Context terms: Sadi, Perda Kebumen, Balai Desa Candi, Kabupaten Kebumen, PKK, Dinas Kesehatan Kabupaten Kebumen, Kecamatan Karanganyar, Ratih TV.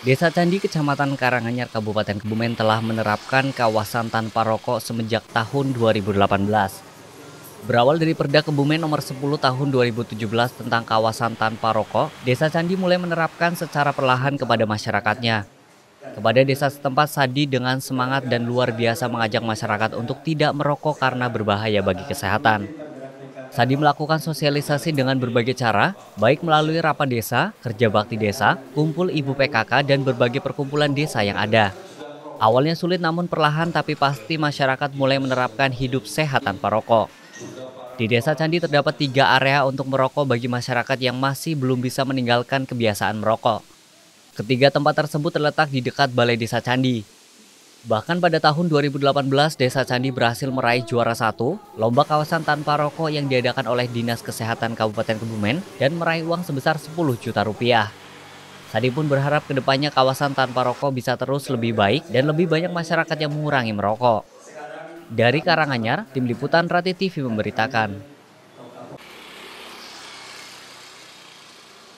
Desa Candi, Kecamatan Karanganyar, Kabupaten Kebumen telah menerapkan kawasan tanpa rokok semenjak tahun 2018. Berawal dari Perda Kebumen nomor 10 tahun 2017 tentang kawasan tanpa rokok, Desa Candi mulai menerapkan secara perlahan kepada masyarakatnya. Kepada desa setempat, Sadi dengan semangat dan luar biasa mengajak masyarakat untuk tidak merokok karena berbahaya bagi kesehatan. Sadi melakukan sosialisasi dengan berbagai cara, baik melalui rapat desa, kerja bakti desa, kumpul ibu PKK, dan berbagai perkumpulan desa yang ada. Awalnya sulit namun perlahan tapi pasti masyarakat mulai menerapkan hidup sehat tanpa rokok. Di Desa Candi terdapat 3 area untuk merokok bagi masyarakat yang masih belum bisa meninggalkan kebiasaan merokok. Ketiga tempat tersebut terletak di dekat Balai Desa Candi. Bahkan pada tahun 2018, Desa Candi berhasil meraih juara 1, lomba kawasan tanpa rokok yang diadakan oleh Dinas Kesehatan Kabupaten Kebumen dan meraih uang sebesar Rp10 juta. Sadi pun berharap kedepannya kawasan tanpa rokok bisa terus lebih baik dan lebih banyak masyarakat yang mengurangi merokok. Dari Karanganyar, Tim Liputan Ratih TV memberitakan.